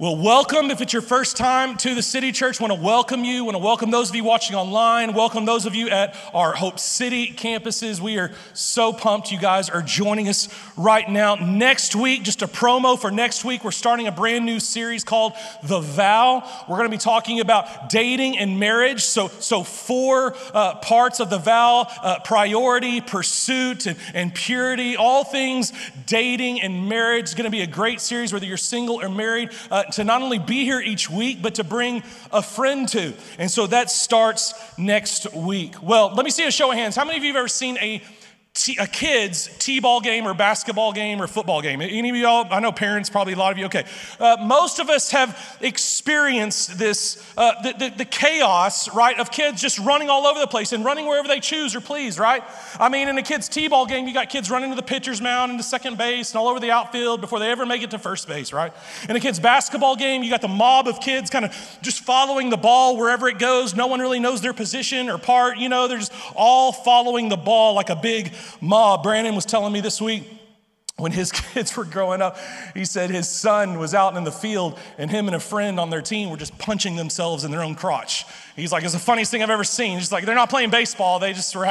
Well, welcome. If it's your first time to the City Church, want to welcome you. Want to welcome those of you watching online. Welcome those of you at our Hope City campuses. We are so pumped you guys are joining us right now. Next week, just a promo for next week, we're starting a brand new series called The Vow. We're going to be talking about dating and marriage. So four parts of the vow, priority, pursuit, and purity, all things dating and marriage. It's going to be a great series whether you're single or married. To not only be here each week, but to bring a friend to. And so that starts next week. Well, let me see a show of hands. How many of you have ever seen a kid's t-ball game or basketball game or football game? Any of y'all? I know parents, probably a lot of you. Okay. Most of us have experienced this, the chaos, right, of kids just running all over the place and running wherever they choose or please, right? I mean, in a kid's t-ball game, you got kids running to the pitcher's mound and to second base and all over the outfield before they ever make it to first base, right? In a kid's basketball game, you got the mob of kids kind of just following the ball wherever it goes. No one really knows their position or part, you know, they're just all following the ball like a big mob. Brandon was telling me this week when his kids were growing up, he said his son was out in the field and him and a friend on their team were just punching themselves in their own crotch. He's like, it's the funniest thing I've ever seen. He's like, they're not playing baseball. They just were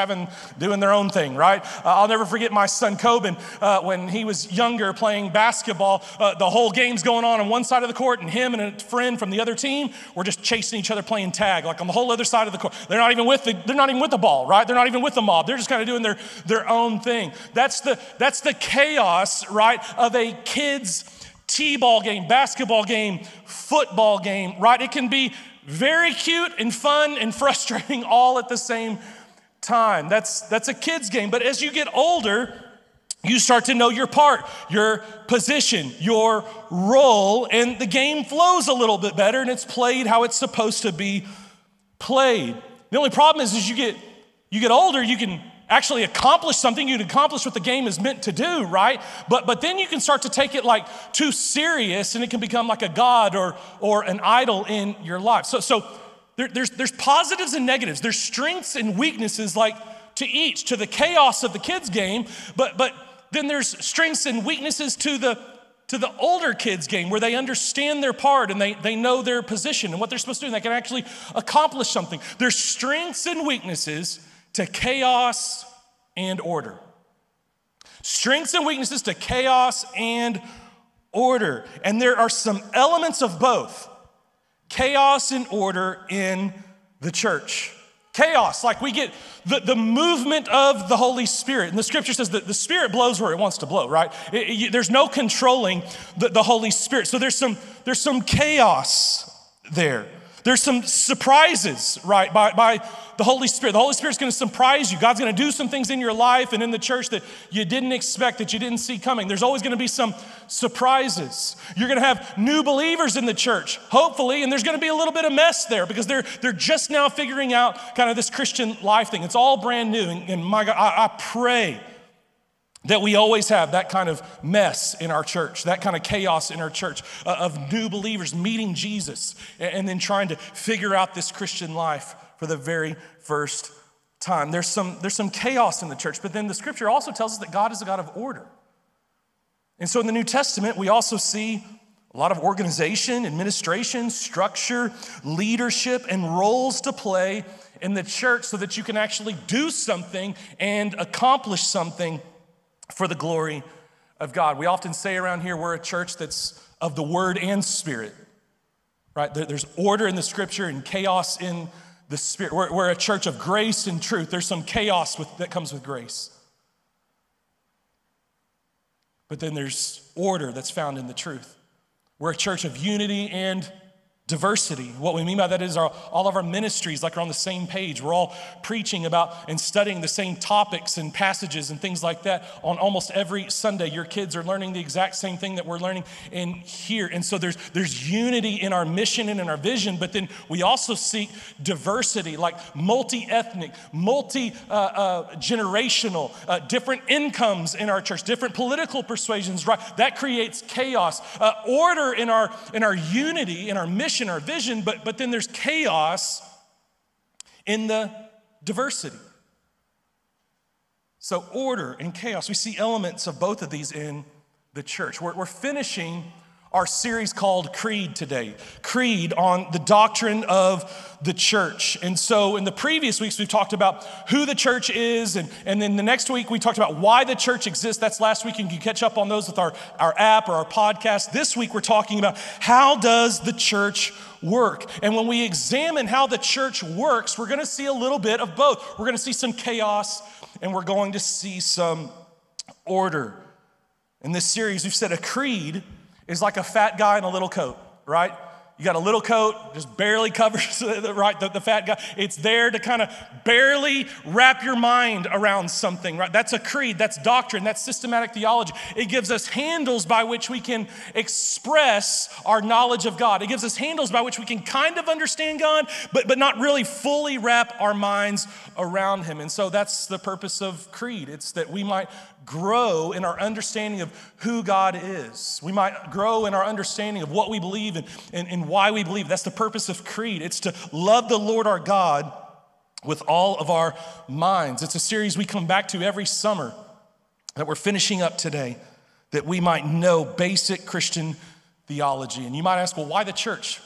doing their own thing, right? I'll never forget my son Coben when he was younger playing basketball. The whole game's going on one side of the court and him and a friend from the other team were just chasing each other playing tag, like on the whole other side of the court. They're not even with the ball, right? They're not even with the mob. They're just kind of doing their own thing. That's the chaos, right, of a kid's t-ball game, basketball game, football game, right? It can be very cute and fun and frustrating all at the same time. That's a kid's game. But as you get older, you start to know your part, your position, your role, and the game flows a little bit better and it's played how it's supposed to be played. The only problem is as you get older, you can actually accomplish something. You can accomplish what the game is meant to do, right? But then you can start to take it like too serious and it can become like a god or an idol in your life. So there's positives and negatives. There's strengths and weaknesses like to the chaos of the kids game, but then there's strengths and weaknesses to the older kids game where they understand their part and they know their position and what they're supposed to do and they can actually accomplish something. There's strengths and weaknesses to chaos and order. Strengths and weaknesses to chaos and order. And there are some elements of both, chaos and order in the church. Chaos, like we get the movement of the Holy Spirit. And the scripture says that the Spirit blows where it wants to blow, right? There's no controlling the Holy Spirit. So there's some chaos there. There's some surprises, right, by the Holy Spirit. The Holy Spirit's going to surprise you. God's going to do some things in your life and in the church that you didn't expect, that you didn't see coming. There's always going to be some surprises. You're going to have new believers in the church, hopefully, and there's going to be a little bit of mess there because they're just now figuring out kind of this Christian life thing. It's all brand new, and my God, I pray that we always have that kind of mess in our church, that kind of chaos in our church of new believers meeting Jesus and then trying to figure out this Christian life for the very first time. There's some chaos in the church, but then the scripture also tells us that God is a God of order. And so in the New Testament, we also see a lot of organization, administration, structure, leadership, and roles to play in the church so that you can actually do something and accomplish something for the glory of God. We often say around here, we're a church that's of the word and spirit, right? There's order in the scripture and chaos in the spirit. We're a church of grace and truth. There's some chaos that comes with grace. But then there's order that's found in the truth. We're a church of unity and diversity. What we mean by that is all of our ministries like are on the same page. We're all preaching about and studying the same topics and passages and things like that on almost every Sunday. Your kids are learning the exact same thing that we're learning in here. And so there's unity in our mission and in our vision, but then we also seek diversity, like multi-ethnic, multi-generational, different incomes in our church, different political persuasions, right? That creates chaos. Order in our unity, in our mission, our vision, but then there's chaos in the diversity. So order and chaos, we see elements of both of these in the church. We're finishing our series called Creed today. Creed on the doctrine of the church. And so in the previous weeks, we've talked about who the church is. And then the next week, we talked about why the church exists. That's last week. And you can catch up on those with our app or our podcast. This week, we're talking about how does the church work? And when we examine how the church works, we're going to see a little bit of both. We're going to see some chaos and we're going to see some order. In this series, we've said a creed is like a fat guy in a little coat, right? You got a little coat, just barely covers the fat guy. It's there to kind of barely wrap your mind around something, right? That's a creed, that's doctrine, that's systematic theology. It gives us handles by which we can express our knowledge of God. It gives us handles by which we can kind of understand God, but not really fully wrap our minds around him. And so that's the purpose of creed. It's that we might grow in our understanding of who God is. We might grow in our understanding of what we believe and why we believe. That's the purpose of creed. It's to love the Lord our God with all of our minds. It's a series we come back to every summer that we're finishing up today, that we might know basic Christian theology. And you might ask, well, why the church?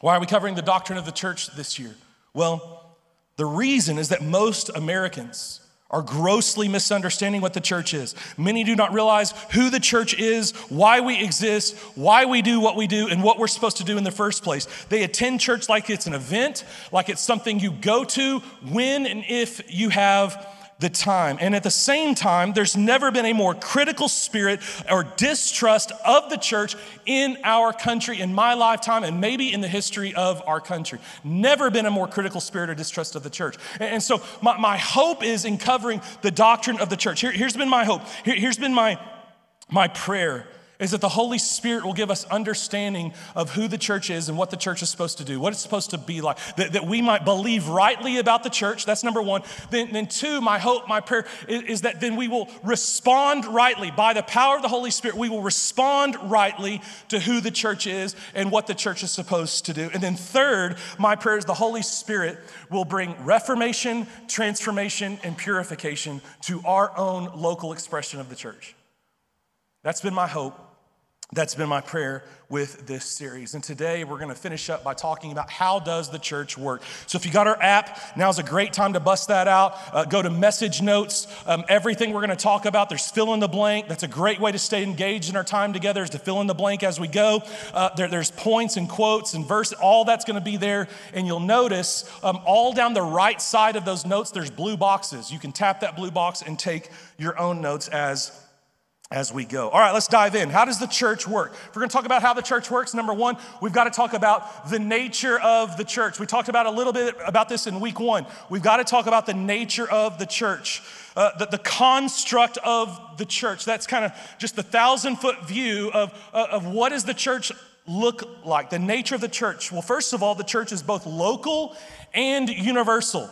Why are we covering the doctrine of the church this year? Well, the reason is that most Americans are grossly misunderstanding what the church is. Many do not realize who the church is, why we exist, why we do what we do, and what we're supposed to do in the first place. They attend church like it's an event, like it's something you go to when and if you have the time. And at the same time, there's never been a more critical spirit or distrust of the church in our country, in my lifetime, and maybe in the history of our country. Never been a more critical spirit or distrust of the church. And so my hope is in covering the doctrine of the church. Here's been my hope. Here's been my prayer, is that the Holy Spirit will give us understanding of who the church is and what the church is supposed to do, what it's supposed to be like, that we might believe rightly about the church. That's number one. Then two, my hope, my prayer is that then we will respond rightly. By the power of the Holy Spirit, we will respond rightly to who the church is and what the church is supposed to do. And then third, my prayer is the Holy Spirit will bring reformation, transformation, and purification to our own local expression of the church. That's been my hope. That's been my prayer with this series. And today we're going to finish up by talking about how does the church work. So if you got our app, now's a great time to bust that out. Go to message notes. Everything we're going to talk about, there's fill in the blank. That's a great way to stay engaged in our time together, is to fill in the blank as we go. There's points and quotes and verses. All that's going to be there. And you'll notice all down the right side of those notes, there's blue boxes. You can tap that blue box and take your own notes as we go. All right, let's dive in. How does the church work? If we're going to talk about how the church works, number one, we've got to talk about the nature of the church. We talked about a little bit about this in week one. We've got to talk about the nature of the church, the construct of the church. That's kind of just the 1,000-foot view of what does the church look like, the nature of the church. Well, first of all, the church is both local and universal.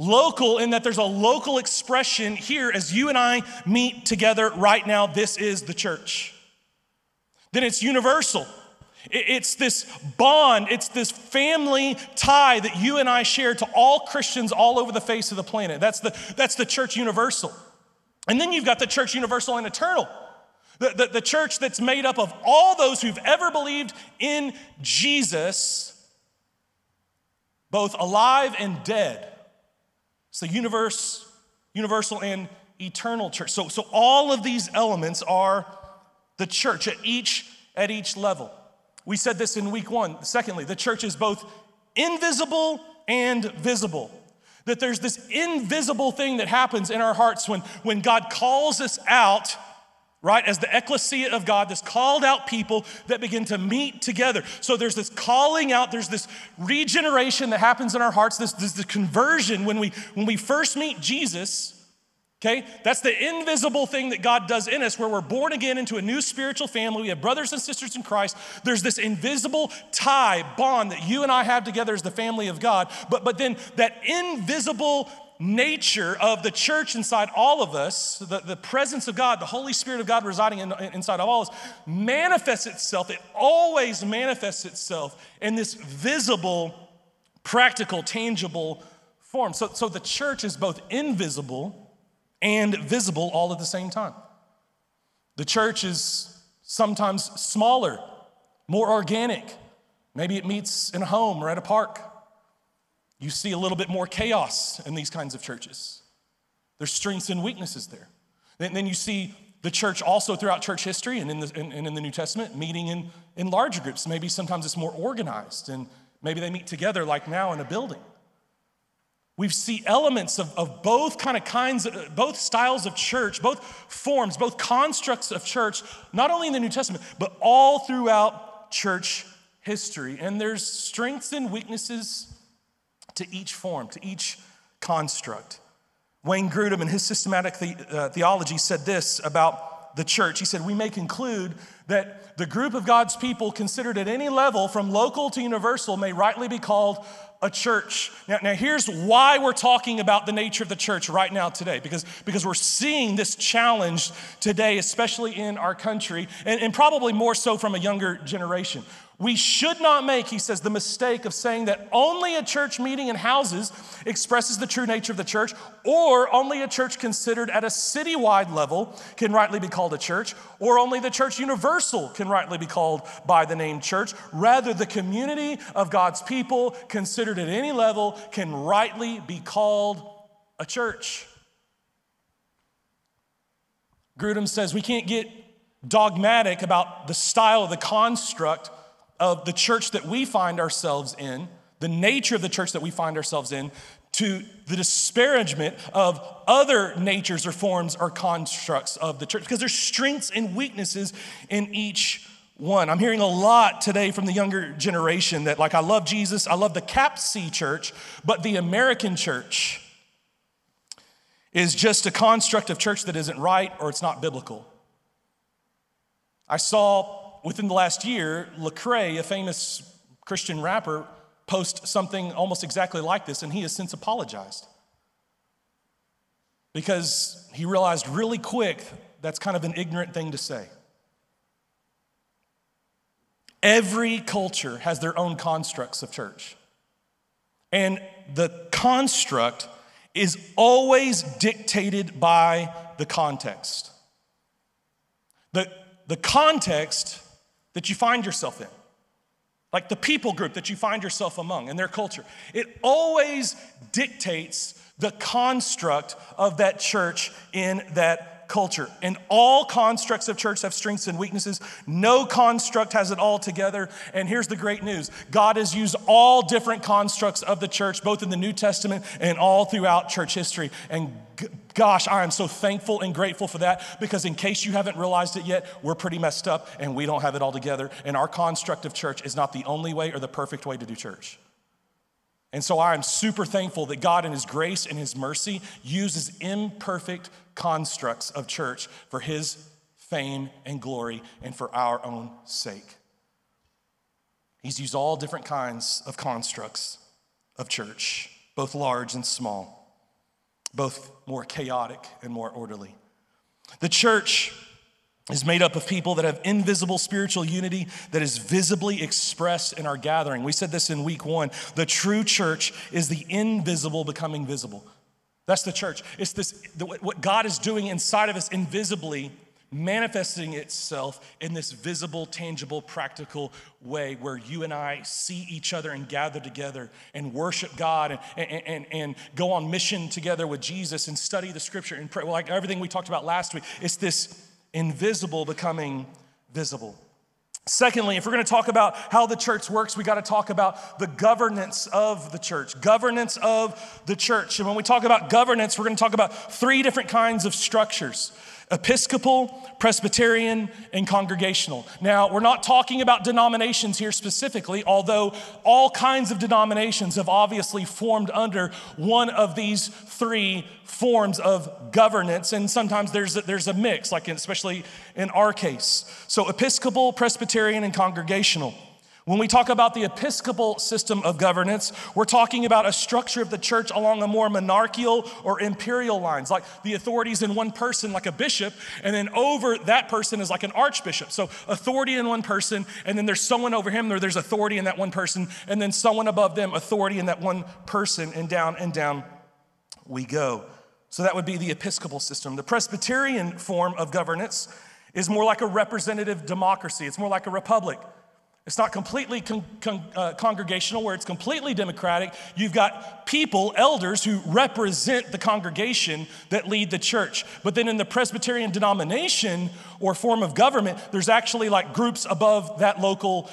Local in that there's a local expression here as you and I meet together right now. This is the church. Then it's universal. It's this bond. It's this family tie that you and I share to all Christians all over the face of the planet. That's the church universal. And then you've got the church universal and eternal. The church that's made up of all those who've ever believed in Jesus, both alive and dead. It's the universal and eternal church. So all of these elements are the church at each level. We said this in week one. Secondly, the church is both invisible and visible. That there's this invisible thing that happens in our hearts when God calls us out, right? As the ecclesia of God, this called out people that begin to meet together. So there's this calling out, there's this regeneration that happens in our hearts, this conversion when we first meet Jesus, okay? That's the invisible thing that God does in us, where we're born again into a new spiritual family. We have brothers and sisters in Christ. There's this invisible tie, bond that you and I have together as the family of God. But then that invisible nature of the church inside all of us, the presence of God, the Holy Spirit of God residing inside of all of us, manifests itself. It always manifests itself in this visible, practical, tangible form. So the church is both invisible and visible all at the same time. The church is sometimes smaller, more organic. Maybe it meets in a home or at a park. You see a little bit more chaos in these kinds of churches. There's strengths and weaknesses there. And then you see the church also throughout church history and in the New Testament meeting in larger groups. Maybe sometimes it's more organized and maybe they meet together like now in a building. We see elements of both both styles of church, both forms, both constructs of church, not only in the New Testament, but all throughout church history. And there's strengths and weaknesses to each form, to each construct. Wayne Grudem in his systematic theology said this about the church. He said, we may conclude that the group of God's people considered at any level from local to universal may rightly be called a church. Now here's why we're talking about the nature of the church right now today, because we're seeing this challenge today, especially in our country, and probably more so from a younger generation. We should not make, he says, the mistake of saying that only a church meeting in houses expresses the true nature of the church, or only a church considered at a citywide level can rightly be called a church, or only the church universal can rightly be called by the name church. Rather, the community of God's people considered at any level can rightly be called a church. Grudem says we can't get dogmatic about the style of the construct of the church that we find ourselves in, the nature of the church that we find ourselves in, to the disparagement of other natures or forms or constructs of the church, because there's strengths and weaknesses in each one. I'm hearing a lot today from the younger generation that, like, I love Jesus, I love the Cap C church, but the American church is just a construct of church that isn't right or it's not biblical. I saw within the last year, Lecrae, a famous Christian rapper, post something almost exactly like this, and he has since apologized because he realized really quick that's kind of an ignorant thing to say. Every culture has their own constructs of church, and the construct is always dictated by the context. The context that you find yourself in, like the people group that you find yourself among and their culture, it always dictates the construct of that church in that culture. And all constructs of church have strengths and weaknesses. No construct has it all together. And here's the great news. God has used all different constructs of the church, both in the New Testament and all throughout church history. And gosh, I am so thankful and grateful for that, because in case you haven't realized it yet, we're pretty messed up and we don't have it all together. And our construct of church is not the only way or the perfect way to do church. And so I am super thankful that God in his grace and his mercy uses imperfect constructs of church for his fame and glory and for our own sake. He's used all different kinds of constructs of church, both large and small, both more chaotic and more orderly. The church is made up of people that have invisible spiritual unity that is visibly expressed in our gathering. We said this in week one. The true church is the invisible becoming visible. That's the church. It's this, what God is doing inside of us invisibly, manifesting itself in this visible, tangible, practical way where you and I see each other and gather together and worship God and go on mission together with Jesus and study the scripture and pray. Well, like everything we talked about last week, it's this invisible becoming visible. Secondly, if we're going to talk about how the church works, we got to talk about the governance of the church. Governance of the church. And when we talk about governance, we're going to talk about three different kinds of structures: Episcopal, Presbyterian, and Congregational. Now, we're not talking about denominations here specifically, although all kinds of denominations have obviously formed under one of these three forms of governance, and sometimes there's a mix, like especially in our case. So Episcopal, Presbyterian, and Congregational. When we talk about the Episcopal system of governance, we're talking about a structure of the church along a more monarchical or imperial lines, like the authority is in one person, like a bishop, and then over that person is like an archbishop. So authority in one person, and then there's someone over him, or there's authority in that one person, and then someone above them, authority in that one person, and down we go. So that would be the Episcopal system. The Presbyterian form of governance is more like a representative democracy. It's more like a republic. It's not completely congregational, where it's completely democratic. You've got people, elders, who represent the congregation that lead the church. But then in the Presbyterian denomination or form of government, there's actually like groups above that local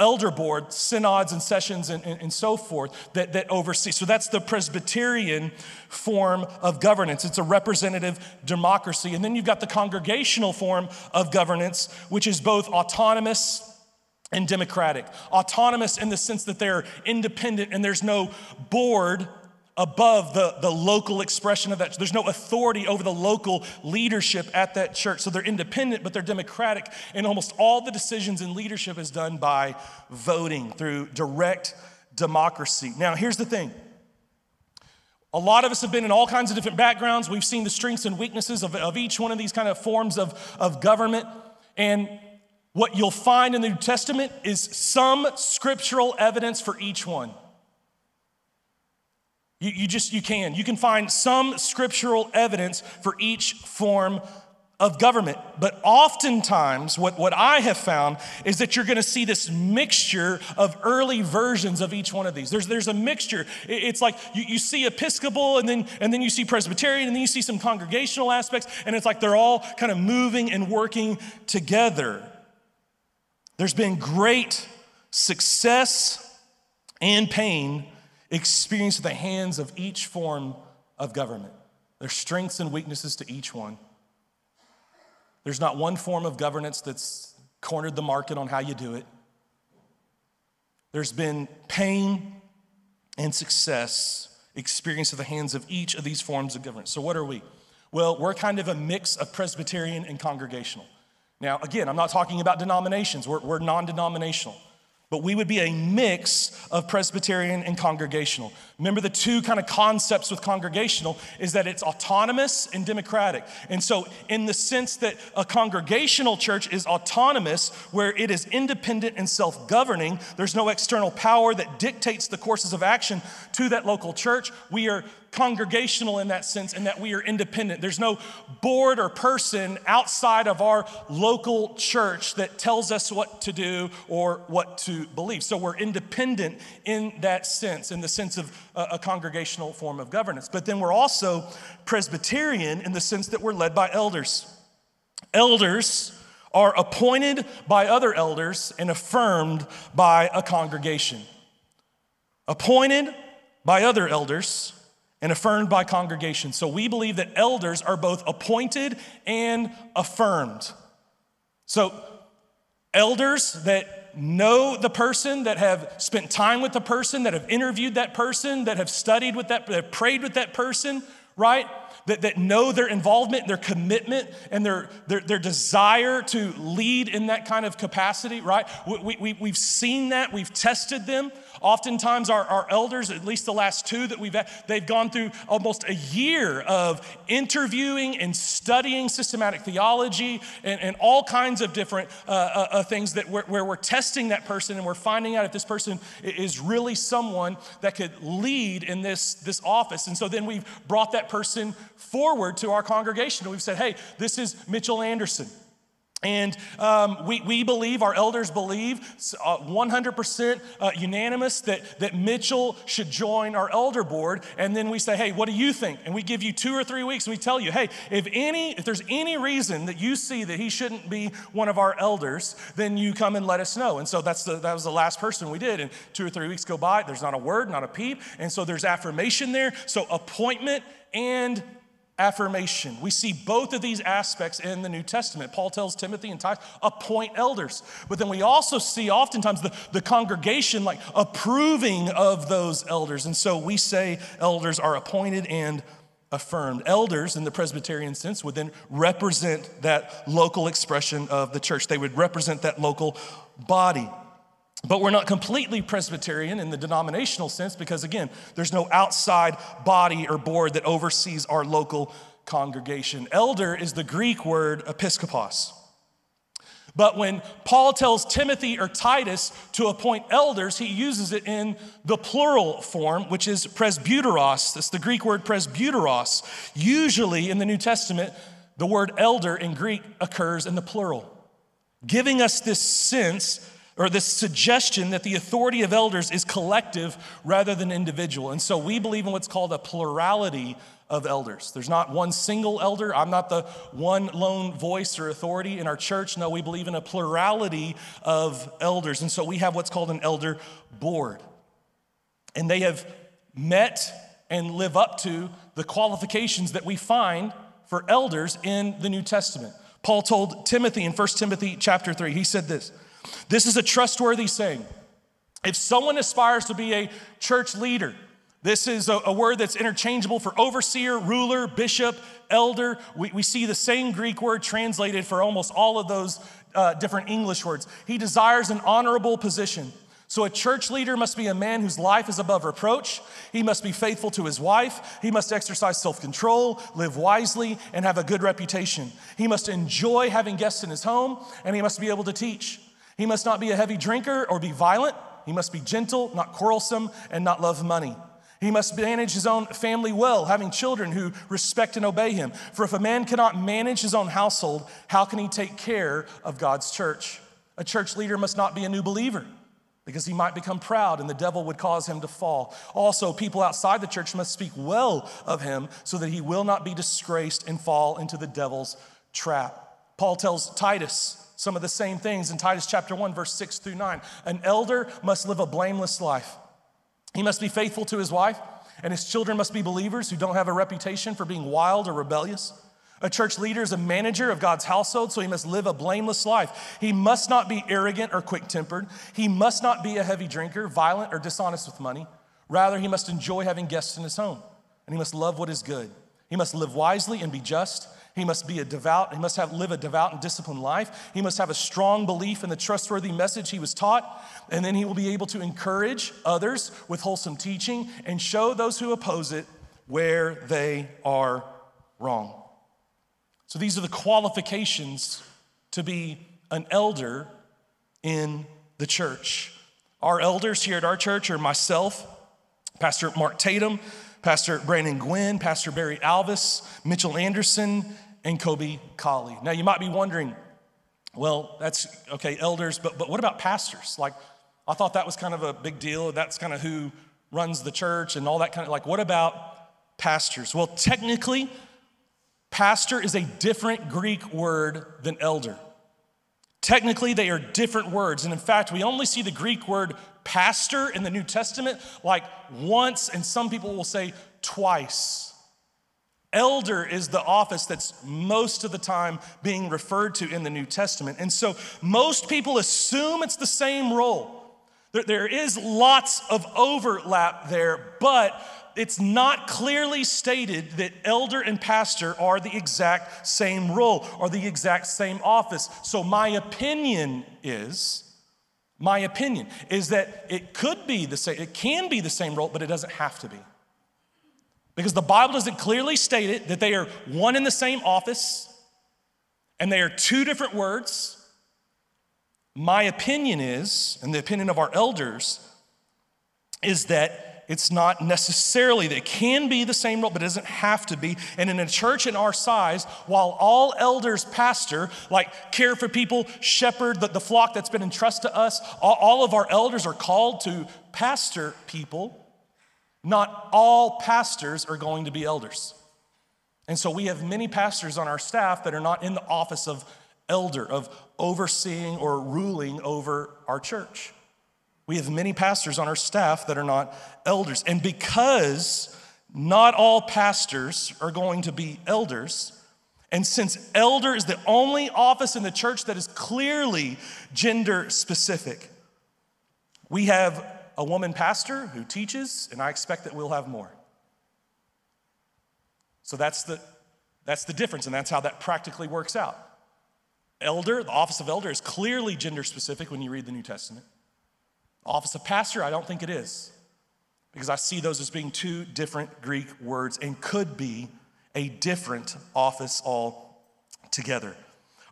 elder board, synods and sessions and so forth that oversee. So that's the Presbyterian form of governance. It's a representative democracy. And then you've got the congregational form of governance, which is both autonomous and democratic. Autonomous in the sense that they're independent and there's no board above the local expression of that. There's no authority over the local leadership at that church. So they're independent, but they're democratic. And almost all the decisions in leadership is done by voting through direct democracy. Now, here's the thing. A lot of us have been in all kinds of different backgrounds. We've seen the strengths and weaknesses of each one of these kind of forms of government. And what you'll find in the New Testament is some scriptural evidence for each one. You can find some scriptural evidence for each form of government. But oftentimes, what I have found is that you're gonna see this mixture of early versions of each one of these. There's a mixture. It's like you see Episcopal and then you see Presbyterian and then you see some congregational aspects, and it's like they're all kind of moving and working together. There's been great success and pain experienced at the hands of each form of government. There's strengths and weaknesses to each one. There's not one form of governance that's cornered the market on how you do it. There's been pain and success experienced at the hands of each of these forms of governance. So what are we? Well, we're kind of a mix of Presbyterian and congregational. Now, again, I'm not talking about denominations. We're non-denominational. But we would be a mix of Presbyterian and congregational. Remember, the two kind of concepts with congregational is that it's autonomous and democratic. And so in the sense that a congregational church is autonomous, where it is independent and self-governing, there's no external power that dictates the courses of action to that local church. We are congregational in that sense, in that we are independent. There's no board or person outside of our local church that tells us what to do or what to believe. So we're independent in that sense, in the sense of a congregational form of governance. But then we're also Presbyterian in the sense that we're led by elders. Elders are appointed by other elders and affirmed by a congregation. Appointed by other elders and affirmed by congregation. So we believe that elders are both appointed and affirmed. So elders that know the person, that have spent time with the person, that have interviewed that person, that have studied with that, that have prayed with that person, right? That know their involvement, their commitment, and their desire to lead in that kind of capacity, right? We've seen that, we've tested them. Oftentimes our elders, at least the last two that we've had, they've gone through almost a year of interviewing and studying systematic theology and all kinds of different things that where we're testing that person and we're finding out if this person is really someone that could lead in this office. And so then we've brought that person forward to our congregation. And we've said, hey, this is Mitchell Anderson. And we believe, our elders believe, 100% unanimous that Mitchell should join our elder board. And then we say, hey, what do you think? And we give you 2 or 3 weeks and we tell you, hey, if there's any reason that you see that he shouldn't be one of our elders, then you come and let us know. And so that was the last person we did. And 2 or 3 weeks go by, there's not a word, not a peep. And so there's affirmation there. So appointment and affirmation. We see both of these aspects in the New Testament. Paul tells Timothy and Titus, appoint elders. But then we also see oftentimes the congregation like approving of those elders. And so we say elders are appointed and affirmed. Elders in the Presbyterian sense would then represent that local expression of the church. They would represent that local body. But we're not completely Presbyterian in the denominational sense because, again, there's no outside body or board that oversees our local congregation. Elder is the Greek word episkopos. But when Paul tells Timothy or Titus to appoint elders, he uses it in the plural form, which is presbyteros. That's the Greek word presbyteros. Usually in the New Testament, The word elder in Greek occurs in the plural, giving us this sense or this suggestion that the authority of elders is collective rather than individual. And so we believe in what's called a plurality of elders. There's not one single elder. I'm not the one lone voice or authority in our church. No, we believe in a plurality of elders. And so we have what's called an elder board. And they have met and live up to the qualifications that we find for elders in the New Testament. Paul told Timothy in 1 Timothy chapter 3, he said this, "This is a trustworthy saying. If someone aspires to be a church leader," this is a word that's interchangeable for overseer, ruler, bishop, elder. We see the same Greek word translated for almost all of those different English words. "He desires an honorable position. So a church leader must be a man whose life is above reproach. He must be faithful to his wife. He must exercise self-control, live wisely, and have a good reputation. He must enjoy having guests in his home, and he must be able to teach. He must not be a heavy drinker or be violent. He must be gentle, not quarrelsome, and not love money. He must manage his own family well, having children who respect and obey him. For if a man cannot manage his own household, how can he take care of God's church? A church leader must not be a new believer, because he might become proud and the devil would cause him to fall. Also, people outside the church must speak well of him so that he will not be disgraced and fall into the devil's trap." Paul tells Titus some of the same things in Titus chapter 1, verse 6 through 9. "An elder must live a blameless life. He must be faithful to his wife, and his children must be believers who don't have a reputation for being wild or rebellious. A church leader is a manager of God's household, so he must live a blameless life. He must not be arrogant or quick-tempered. He must not be a heavy drinker, violent, or dishonest with money. Rather, he must enjoy having guests in his home, and he must love what is good. He must live wisely and be just. He must be a devout. He must live a devout and disciplined life. He must have a strong belief in the trustworthy message he was taught, and then he will be able to encourage others with wholesome teaching and show those who oppose it where they are wrong." So these are the qualifications to be an elder in the church. Our elders here at our church are myself, Pastor Mark Tatum, Pastor Brandon Gwynn, Pastor Barry Alvis, Mitchell Anderson, and Kobe Colley. Now you might be wondering, well, that's okay, elders, but what about pastors? Like, I thought that was kind of a big deal. That's kind of who runs the church and all that kind of, like, what about pastors? Well, technically, pastor is a different Greek word than elder. Technically, they are different words. And in fact, we only see the Greek word pastor in the New Testament like once, and some people will say twice. Elder is the office that's most of the time being referred to in the New Testament. And so most people assume it's the same role. There is lots of overlap there, but it's not clearly stated that elder and pastor are the exact same role or the exact same office. So my opinion is that it could be the same, it can be the same role, but it doesn't have to be. Because the Bible doesn't clearly state it, that they are one in the same office and they are two different words. My opinion is, and the opinion of our elders, is that it's not necessarily that it can be the same role, but it doesn't have to be. And in a church in our size, while all elders pastor, like care for people, shepherd the flock that's been entrusted to us, all of our elders are called to pastor people. Not all pastors are going to be elders. And so we have many pastors on our staff that are not in the office of elder, of overseeing or ruling over our church. We have many pastors on our staff that are not elders. And because not all pastors are going to be elders, and since elder is the only office in the church that is clearly gender specific, we have a woman pastor who teaches, and I expect that we'll have more. So that's the difference, and that's how that practically works out. Elder, the office of elder is clearly gender specific when you read the New Testament. Office of pastor, I don't think it is, because I see those as being two different Greek words and could be a different office altogether.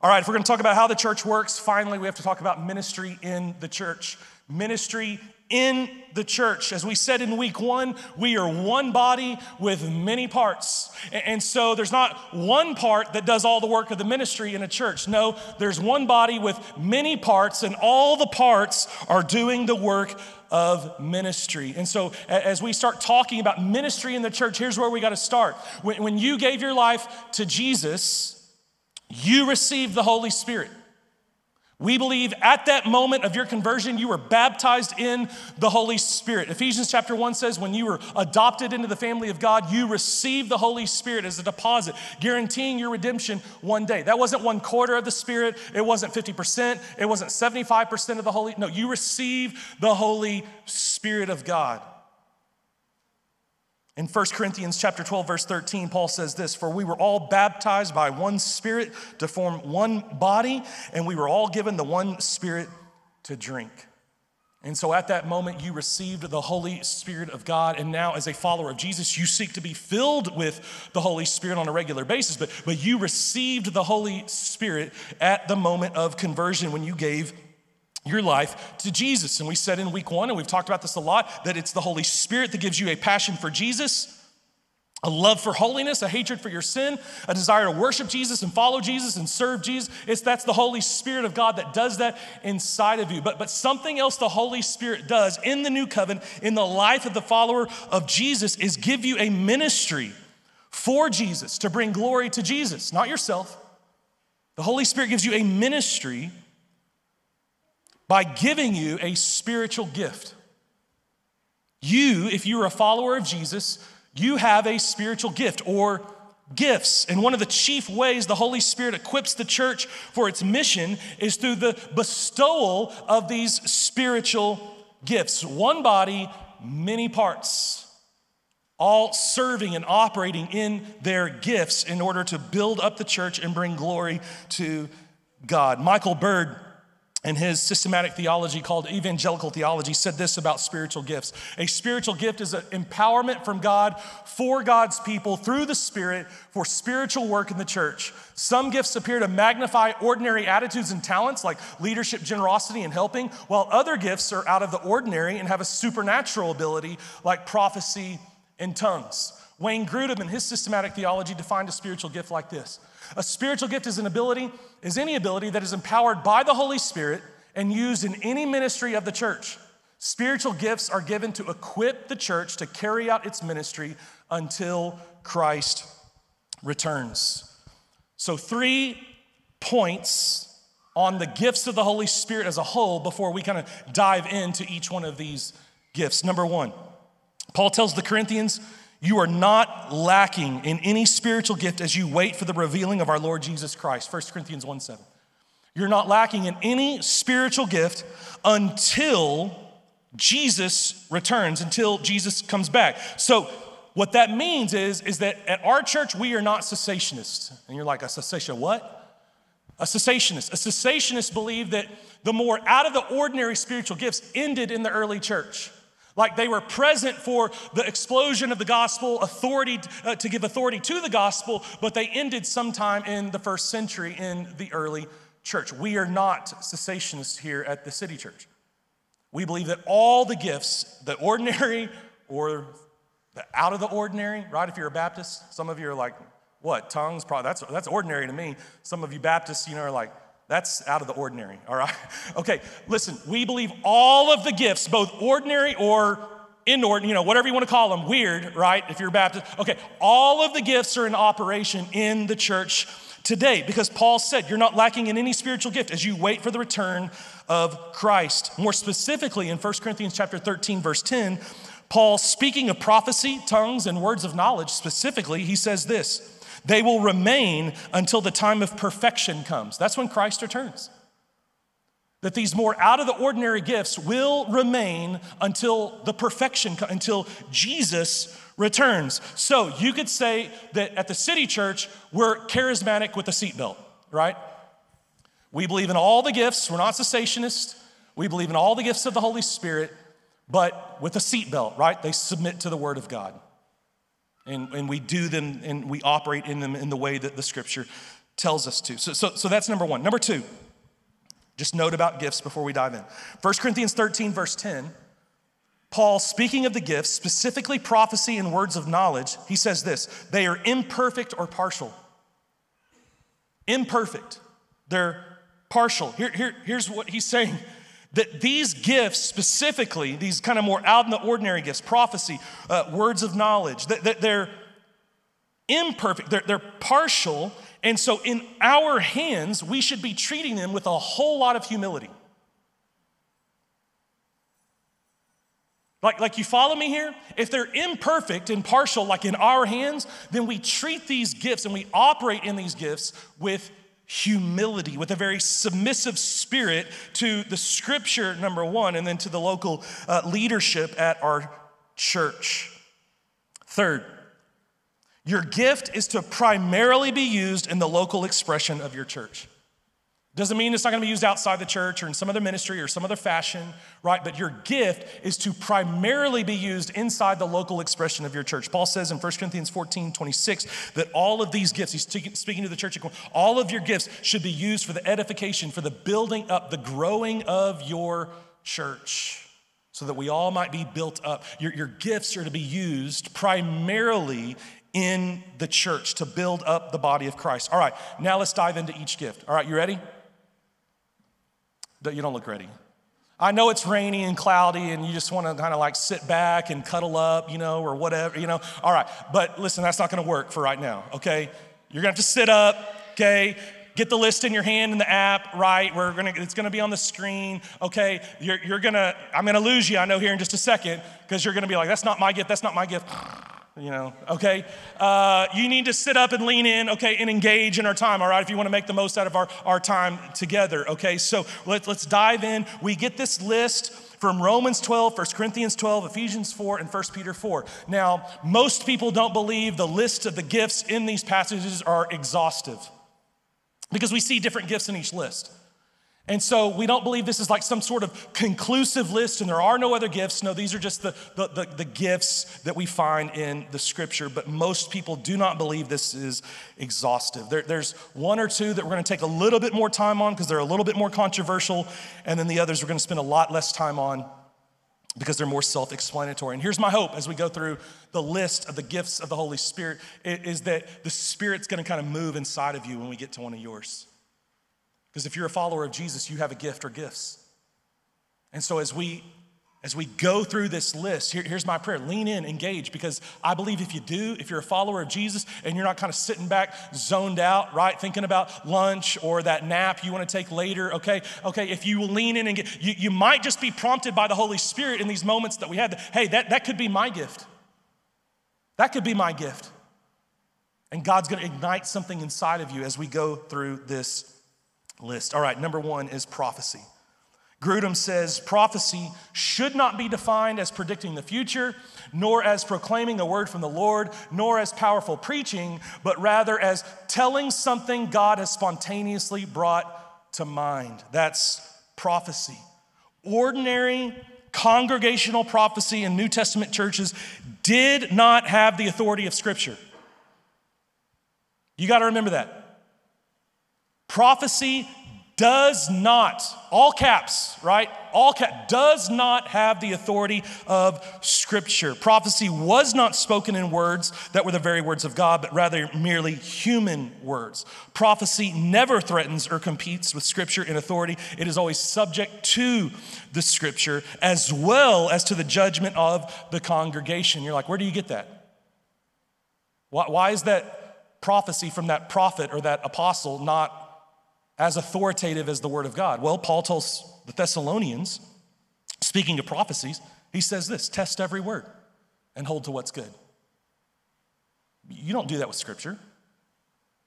All right, if we're going to talk about how the church works, finally, we have to talk about ministry in the church. Ministry in the church. As we said in week one, we are one body with many parts. And so there's not one part that does all the work of the ministry in a church. No, there's one body with many parts, and all the parts are doing the work of ministry. And so as we start talking about ministry in the church, here's where we got to start. When you gave your life to Jesus, you received the Holy Spirit. We believe at that moment of your conversion, you were baptized in the Holy Spirit. Ephesians chapter 1 says when you were adopted into the family of God, you received the Holy Spirit as a deposit, guaranteeing your redemption one day. That wasn't 1/4 of the Spirit. It wasn't 50%. It wasn't 75% of the Holy. No, you received the Holy Spirit of God. In 1 Corinthians chapter 12, verse 13, Paul says this, "For we were all baptized by one Spirit to form one body, and we were all given the one Spirit to drink." And so at that moment, you received the Holy Spirit of God. And now as a follower of Jesus, you seek to be filled with the Holy Spirit on a regular basis. But you received the Holy Spirit at the moment of conversion when you gave your life to Jesus. And we said in week one, and we've talked about this a lot, that it's the Holy Spirit that gives you a passion for Jesus, a love for holiness, a hatred for your sin, a desire to worship Jesus and follow Jesus and serve Jesus. That's the Holy Spirit of God that does that inside of you. But something else the Holy Spirit does in the new covenant, in the life of the follower of Jesus, is give you a ministry for Jesus, to bring glory to Jesus, not yourself. The Holy Spirit gives you a ministry by giving you a spiritual gift. You, if you're a follower of Jesus, you have a spiritual gift or gifts. And one of the chief ways the Holy Spirit equips the church for its mission is through the bestowal of these spiritual gifts. One body, many parts, all serving and operating in their gifts in order to build up the church and bring glory to God. Michael Byrd, and his systematic theology called evangelical theology, said this about spiritual gifts. A spiritual gift is an empowerment from God for God's people through the Spirit for spiritual work in the church. Some gifts appear to magnify ordinary attitudes and talents like leadership, generosity, and helping, while other gifts are out of the ordinary and have a supernatural ability like prophecy and tongues. Wayne Grudem and his systematic theology defined a spiritual gift like this. A spiritual gift is any ability that is empowered by the Holy Spirit and used in any ministry of the church. Spiritual gifts are given to equip the church to carry out its ministry until Christ returns. So 3 points on the gifts of the Holy Spirit as a whole before we kind of dive into each one of these gifts. Number one, Paul tells the Corinthians, you are not lacking in any spiritual gift as you wait for the revealing of our Lord Jesus Christ. 1 Corinthians 1:7. You're not lacking in any spiritual gift until Jesus returns, until Jesus comes back. So what that means is that at our church, we are not cessationists. And you're like, a cessation what? A cessationist. A cessationist believed that the more out of the ordinary spiritual gifts ended in the early church. Like they were present for the explosion of the gospel, authority to give authority to the gospel, but they ended sometime in the first century in the early church. We are not cessationists here at the City Church. We believe that all the gifts, the ordinary or the out of the ordinary, right? If you're a Baptist, some of you are like, what, tongues? Probably, that's ordinary to me. Some of you Baptists, you know, are like, that's out of the ordinary, all right? Okay, listen, we believe all of the gifts, both ordinary or inordinate, you know, whatever you want to call them, weird, right, if you're Baptist. Okay, all of the gifts are in operation in the church today because Paul said you're not lacking in any spiritual gift as you wait for the return of Christ. More specifically, in 1 Corinthians chapter 13, verse 10, Paul, speaking of prophecy, tongues, and words of knowledge specifically, he says this, they will remain until the time of perfection comes. That's when Christ returns. That these more out of the ordinary gifts will remain until the perfection, until Jesus returns. So you could say that at the City Church, we're charismatic with a seatbelt, right? We believe in all the gifts. We're not cessationists. We believe in all the gifts of the Holy Spirit, but with a seatbelt, right? They submit to the Word of God. And we do them and we operate in them in the way that the Scripture tells us to. So that's number one. Number two, just note about gifts before we dive in. 1 Corinthians 13, verse 10, Paul, speaking of the gifts, specifically prophecy and words of knowledge, he says this: they are imperfect or partial. Imperfect. They're partial. Here's what he's saying, that these gifts specifically, these kind of more out in the ordinary gifts, prophecy, words of knowledge, that they're imperfect, they're partial, and so in our hands, we should be treating them with a whole lot of humility. Like you follow me here? If they're imperfect and partial, like in our hands, then we treat these gifts and we operate in these gifts with humility, with a very submissive spirit to the scripture, number one, and then to the local leadership at our church. Third, your gift is to primarily be used in the local expression of your church. Doesn't mean it's not going to be used outside the church or in some other ministry or some other fashion, right? But your gift is to primarily be used inside the local expression of your church. Paul says in 1 Corinthians 14:26 that all of these gifts, he's speaking to the church, all of your gifts should be used for the edification, for the building up, the growing of your church, so that we all might be built up. Your gifts are to be used primarily in the church to build up the body of Christ. All right, now let's dive into each gift. All right, you ready? You don't look ready. I know it's rainy and cloudy and you just want to kind of like sit back and cuddle up, or whatever, All right, but listen, that's not going to work for right now, okay? You're going to have to sit up, okay? Get the list in your hand in the app, right? It's going to be on the screen, okay? I'm going to lose you, I know, here in just a second, because you're going to be like, that's not my gift. Okay? You need to sit up and lean in, okay, and engage in our time, all right, if you want to make the most out of our time together, okay? So let's dive in. We get this list from Romans 12, 1 Corinthians 12, Ephesians 4, and 1 Peter 4. Now, most people don't believe the list of the gifts in these passages are exhaustive because we see different gifts in each list. And so we don't believe this is like some sort of conclusive list and there are no other gifts. No, these are just the gifts that we find in the scripture, but most people do not believe this is exhaustive. There's one or two that we're gonna take a little bit more time on because they're a little bit more controversial, and then the others we're gonna spend a lot less time on because they're more self-explanatory. And here's my hope as we go through the list of the gifts of the Holy Spirit is that the Spirit's gonna kind of move inside of you when we get to one of yours. Because if you're a follower of Jesus, you have a gift or gifts. And so as we go through this list, here's my prayer: lean in, engage, because I believe if you do, if you're a follower of Jesus and you're not kind of sitting back, zoned out, right, thinking about lunch or that nap you want to take later, okay, if you will lean in and get, you might just be prompted by the Holy Spirit in these moments that we had, hey, that could be my gift. That could be my gift. And God's going to ignite something inside of you as we go through this list. All right, number one is prophecy. Grudem says prophecy should not be defined as predicting the future, nor as proclaiming a word from the Lord, nor as powerful preaching, but rather as telling something God has spontaneously brought to mind. That's prophecy. Ordinary congregational prophecy in New Testament churches did not have the authority of Scripture. You got to remember that. Prophecy does not, all caps, right? All caps, does not have the authority of Scripture. Prophecy was not spoken in words that were the very words of God, but rather merely human words. Prophecy never threatens or competes with Scripture in authority. It is always subject to the Scripture as well as to the judgment of the congregation. You're like, where do you get that? Why is that prophecy from that prophet or that apostle not as authoritative as the word of God? Well, Paul tells the Thessalonians, speaking of prophecies, he says this: test every word and hold to what's good. You don't do that with Scripture.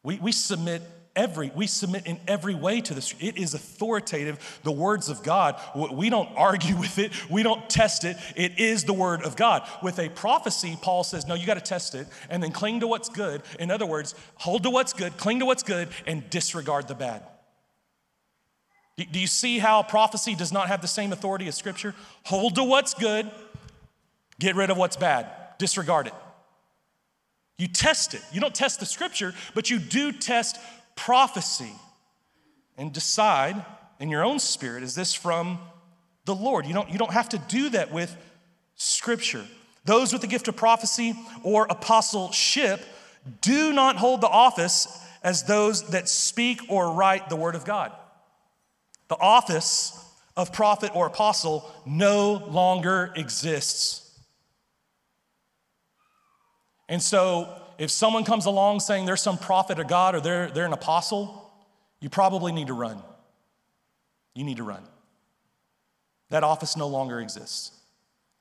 We submit in every way to this. It is authoritative, the words of God. We don't argue with it. We don't test it. It is the word of God. With a prophecy, Paul says, no, you got to test it and then cling to what's good. In other words, hold to what's good, cling to what's good, and disregard the bad. Do you see how prophecy does not have the same authority as Scripture? Hold to what's good, get rid of what's bad, disregard it. You test it. You don't test the Scripture, but you do test prophecy and decide in your own spirit, is this from the Lord? You don't have to do that with Scripture. Those with the gift of prophecy or apostleship do not hold the office as those that speak or write the word of God. The office of prophet or apostle no longer exists. And so if someone comes along saying there's some prophet of God or they're an apostle, you probably need to run. You need to run. That office no longer exists.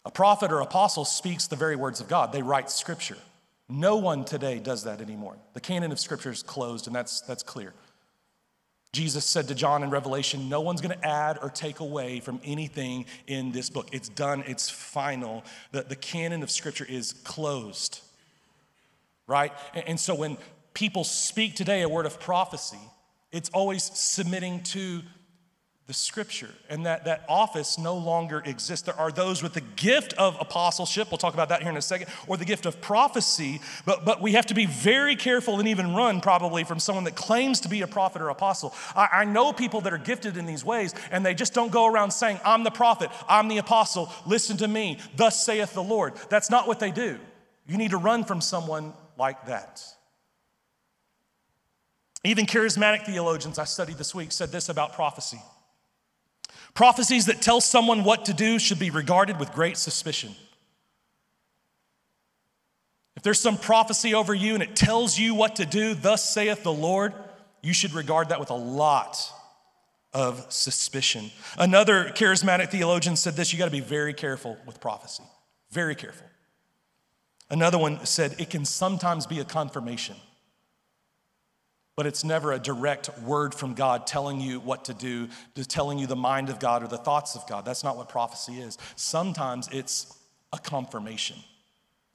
A prophet or apostle speaks the very words of God. They write scripture. No one today does that anymore. The canon of scripture is closed, and that's clear. Jesus said to John in Revelation, no one's going to add or take away from anything in this book. It's done. It's final. The canon of scripture is closed, right? And so when people speak today a word of prophecy, it's always submitting to the scripture, and that office no longer exists. There are those with the gift of apostleship, we'll talk about that here in a second, or the gift of prophecy, but we have to be very careful and even run probably from someone that claims to be a prophet or apostle. I know people that are gifted in these ways, and they just don't go around saying, I'm the prophet, I'm the apostle, listen to me, thus saith the Lord. That's not what they do. You need to run from someone like that. Even charismatic theologians I studied this week said this about prophecy. Prophecies that tell someone what to do should be regarded with great suspicion. If there's some prophecy over you and it tells you what to do, thus saith the Lord, you should regard that with a lot of suspicion. Another charismatic theologian said this, you gotta be very careful with prophecy, very careful. Another one said, it can sometimes be a confirmation, but it's never a direct word from God telling you what to do, telling you the mind of God or the thoughts of God. That's not what prophecy is. Sometimes it's a confirmation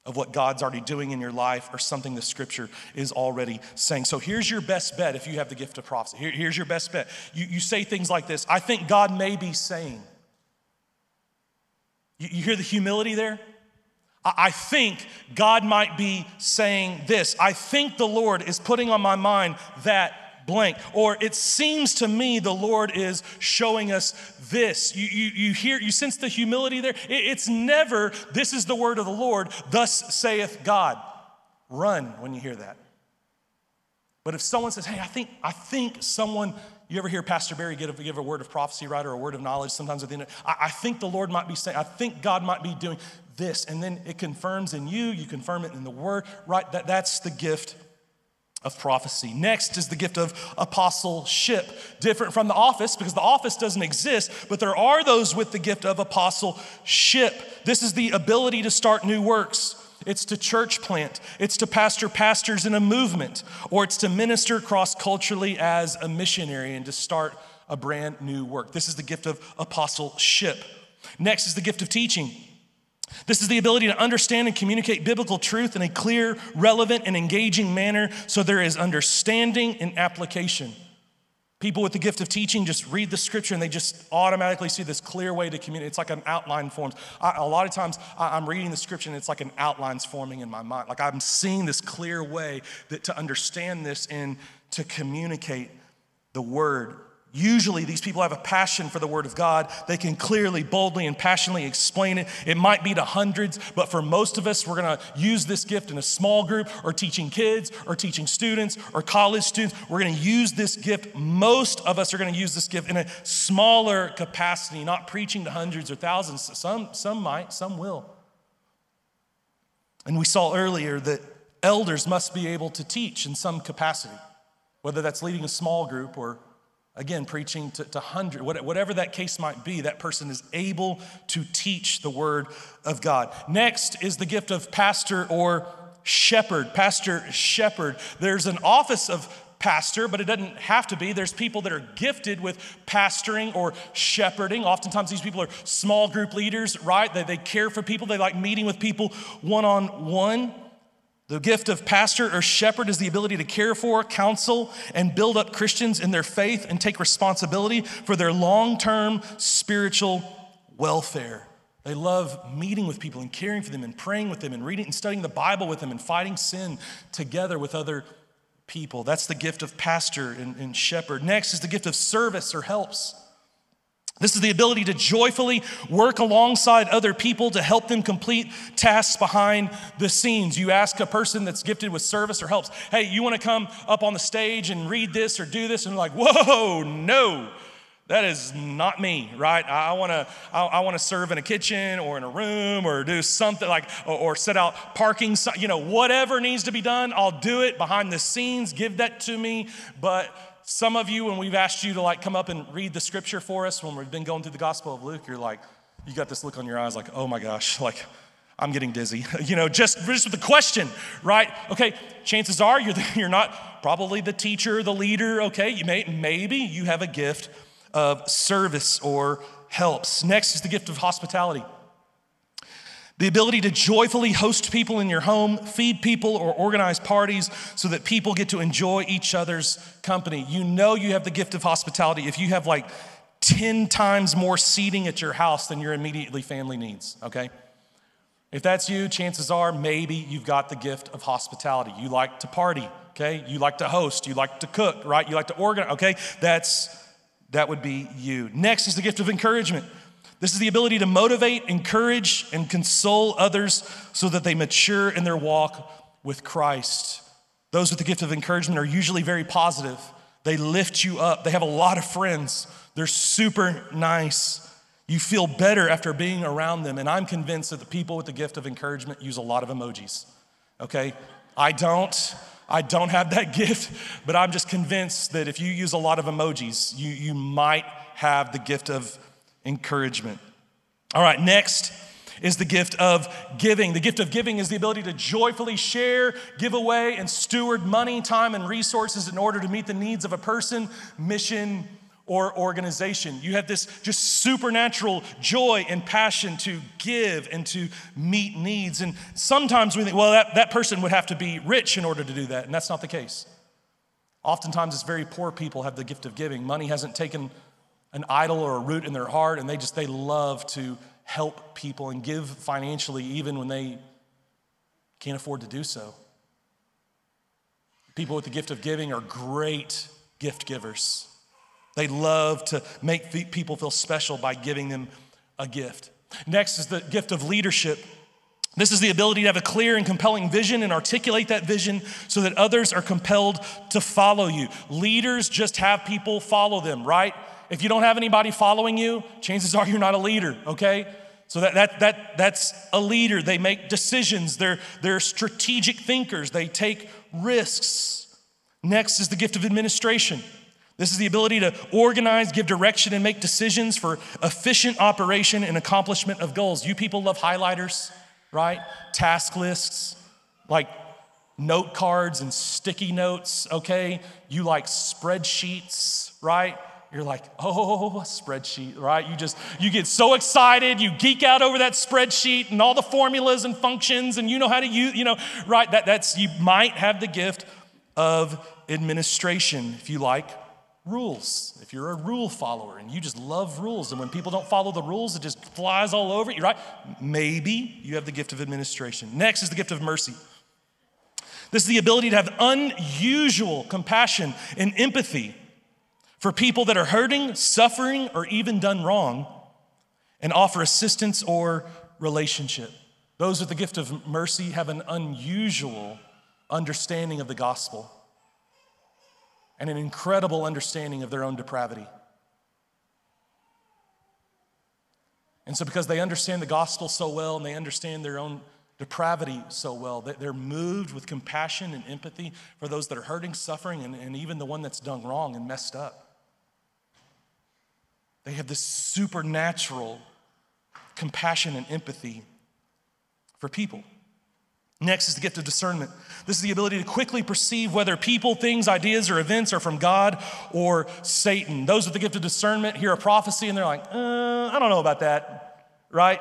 of what God's already doing in your life or something the scripture is already saying. So here's your best bet if you have the gift of prophecy. Here's your best bet. You say things like this, I think God may be saying. You hear the humility there? I think God might be saying this. I think the Lord is putting on my mind that blank. Or it seems to me the Lord is showing us this. You sense the humility there? It's never, this is the word of the Lord, thus saith God. Run when you hear that. But if someone says, hey, I think someone, you ever hear Pastor Barry give a word of prophecy, right, or a word of knowledge sometimes at the end of, I think the Lord might be saying, I think God might be doing this, and then it confirms in you, you confirm it in the word, right? That's the gift of prophecy. Next is the gift of apostleship, different from the office because the office doesn't exist, but there are those with the gift of apostleship. This is the ability to start new works. It's to church plant, it's to pastor pastors in a movement, or it's to minister cross-culturally as a missionary and to start a brand new work. This is the gift of apostleship. Next is the gift of teaching. This is the ability to understand and communicate biblical truth in a clear, relevant, and engaging manner so there is understanding and application. People with the gift of teaching just read the scripture and they just automatically see this clear way to communicate. It's like an outline forms. A lot of times I'm reading the scripture and it's like an outline's forming in my mind. Like I'm seeing this clear way that to understand this and to communicate the word. Usually these people have a passion for the word of God. They can clearly, boldly, and passionately explain it. It might be to hundreds, but for most of us, we're gonna use this gift in a small group or teaching kids or teaching students or college students. We're gonna use this gift. Most of us are gonna use this gift in a smaller capacity, not preaching to hundreds or thousands. Some might, some will. And we saw earlier that elders must be able to teach in some capacity, whether that's leading a small group or again, preaching to hundreds, whatever that case might be, that person is able to teach the word of God. Next is the gift of pastor or shepherd. Pastor, shepherd. There's an office of pastor, but it doesn't have to be. There's people that are gifted with pastoring or shepherding. Oftentimes these people are small group leaders, right? They care for people. They like meeting with people one-on-one. The gift of pastor or shepherd is the ability to care for, counsel, and build up Christians in their faith and take responsibility for their long-term spiritual welfare. They love meeting with people and caring for them and praying with them and reading and studying the Bible with them and fighting sin together with other people. That's the gift of pastor and shepherd. Next is the gift of service or helps. This is the ability to joyfully work alongside other people to help them complete tasks behind the scenes. You ask a person that's gifted with service or helps, hey, you want to come up on the stage and read this or do this? And like, whoa, no, that is not me, right? I want to serve in a kitchen or in a room or do something like, or set out parking, you know, whatever needs to be done, I'll do it behind the scenes. Give that to me. But some of you, when we've asked you to like come up and read the scripture for us, when we've been going through the Gospel of Luke, you're like, you got this look on your eyes like, oh my gosh, like I'm getting dizzy. You know, just with the question, right? Okay, chances are you're not probably the teacher, the leader, okay? You maybe you have a gift of service or helps. Next is the gift of hospitality. The ability to joyfully host people in your home, feed people, or organize parties so that people get to enjoy each other's company. You know you have the gift of hospitality if you have like 10 times more seating at your house than your immediately family needs, okay? If that's you, chances are maybe you've got the gift of hospitality. You like to party, okay? You like to host, you like to cook, right? You like to organize, okay? That would be you. Next is the gift of encouragement. This is the ability to motivate, encourage, and console others so that they mature in their walk with Christ. Those with the gift of encouragement are usually very positive. They lift you up. They have a lot of friends. They're super nice. You feel better after being around them. And I'm convinced that the people with the gift of encouragement use a lot of emojis, okay? I don't have that gift, but I'm just convinced that if you use a lot of emojis, you might have the gift of encouragement. All right, next is the gift of giving. The gift of giving is the ability to joyfully share, give away, and steward money, time, and resources in order to meet the needs of a person, mission, or organization. You have this just supernatural joy and passion to give and to meet needs. And sometimes we think, well, that person would have to be rich in order to do that, and that's not the case. Oftentimes it's very poor people have the gift of giving. Money hasn't taken an idol or a root in their heart, and they love to help people and give financially even when they can't afford to do so. People with the gift of giving are great gift givers. They love to make people feel special by giving them a gift. Next is the gift of leadership. This is the ability to have a clear and compelling vision and articulate that vision so that others are compelled to follow you. Leaders just have people follow them, right? If you don't have anybody following you, chances are you're not a leader, okay? So that's a leader. They make decisions. They're strategic thinkers. They take risks. Next is the gift of administration. This is the ability to organize, give direction, and make decisions for efficient operation and accomplishment of goals. You people love highlighters, right? Task lists, like note cards and sticky notes, okay? You like spreadsheets, right? You're like, oh, a spreadsheet, right? You get so excited, you geek out over that spreadsheet and all the formulas and functions and you know how to use, you know, right? You might have the gift of administration if you like rules. If you're a rule follower and you just love rules and when people don't follow the rules, it just flies all over you, right? Maybe you have the gift of administration. Next is the gift of mercy. This is the ability to have unusual compassion and empathy for people that are hurting, suffering, or even done wrong, and offer assistance or relationship. Those with the gift of mercy have an unusual understanding of the gospel and an incredible understanding of their own depravity. And so because they understand the gospel so well and they understand their own depravity so well, they're moved with compassion and empathy for those that are hurting, suffering, and even the one that's done wrong and messed up. They have this supernatural compassion and empathy for people. Next is the gift of discernment. This is the ability to quickly perceive whether people, things, ideas, or events are from God or Satan. Those with the gift of discernment hear a prophecy and they're like, I don't know about that, right?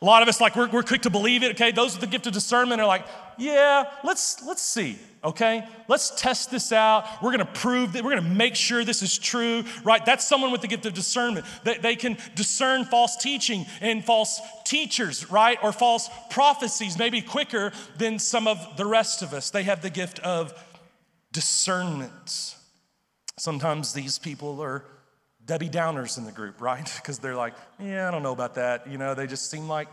A lot of us, like, we're quick to believe it, okay? Those with the gift of discernment are like, yeah, let's see, okay? Let's test this out. We're gonna prove that, we're gonna make sure this is true, right? That's someone with the gift of discernment. They can discern false teaching and false teachers, right? Or false prophecies, maybe quicker than some of the rest of us. They have the gift of discernment. Sometimes these people are Debbie Downers in the group, right? Because they're like, yeah, I don't know about that. You know, they just seem like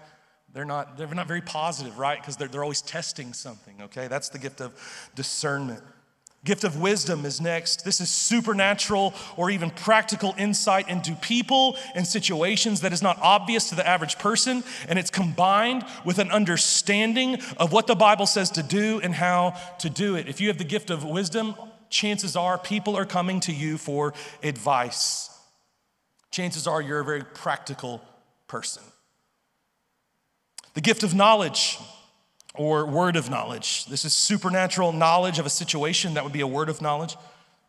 they're not very positive, right? Because they're always testing something, okay? That's the gift of discernment. Gift of wisdom is next. This is supernatural or even practical insight into people and situations that is not obvious to the average person, and it's combined with an understanding of what the Bible says to do and how to do it. If you have the gift of wisdom, chances are people are coming to you for advice. Chances are you're a very practical person. The gift of knowledge or word of knowledge. This is supernatural knowledge of a situation. That would be a word of knowledge.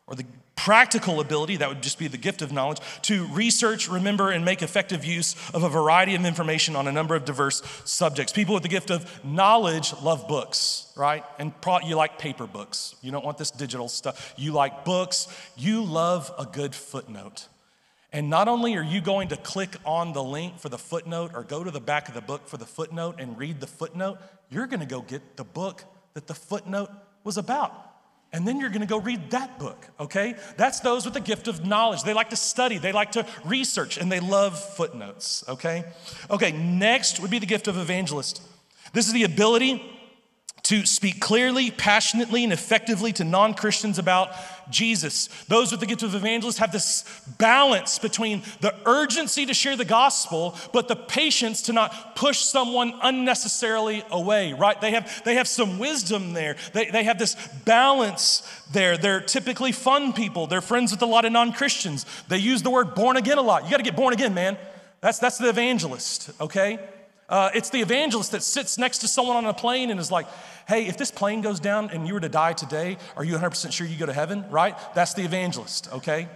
Or the practical ability, that would just be the gift of knowledge, to research, remember, and make effective use of a variety of information on a number of diverse subjects. People with the gift of knowledge love books, right? And you like paper books. You don't want this digital stuff. You like books. You love a good footnote. And not only are you going to click on the link for the footnote or go to the back of the book for the footnote and read the footnote, you're gonna go get the book that the footnote was about. And then you're gonna go read that book, okay? That's those with the gift of knowledge. They like to study, they like to research, and they love footnotes, okay? Okay, next would be the gift of evangelist. This is the ability to speak clearly, passionately, and effectively to non-Christians about Jesus. Those with the gift of evangelist have this balance between the urgency to share the gospel, but the patience to not push someone unnecessarily away, right? They have some wisdom there. They have this balance there. They're typically fun people. They're friends with a lot of non-Christians. They use the word born again a lot. You gotta get born again, man. That's the evangelist, okay? It's the evangelist that sits next to someone on a plane and is like, hey, if this plane goes down and you were to die today, are you 100% sure you go to heaven, right? That's the evangelist, okay?